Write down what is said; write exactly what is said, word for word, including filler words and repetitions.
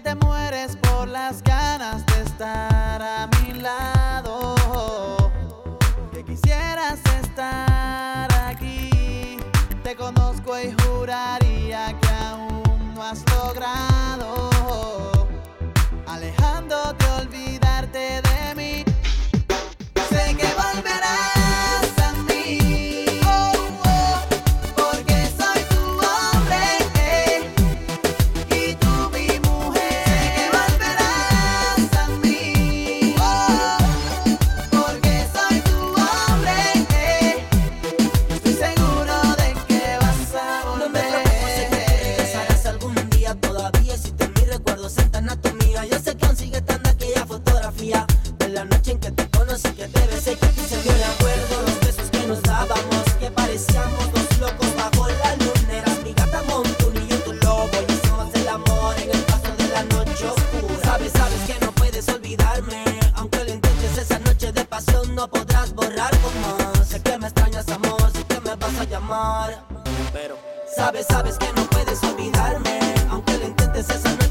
que te mueres por las ganas de estar a mi lado, que quisieras estar aquí. Te conozco y juraría que aún no has logrado alejándote, olvidarte de mí. Sé que volverás. Sabes, sabes que no puedes olvidarme, aunque lo intentes esa noche.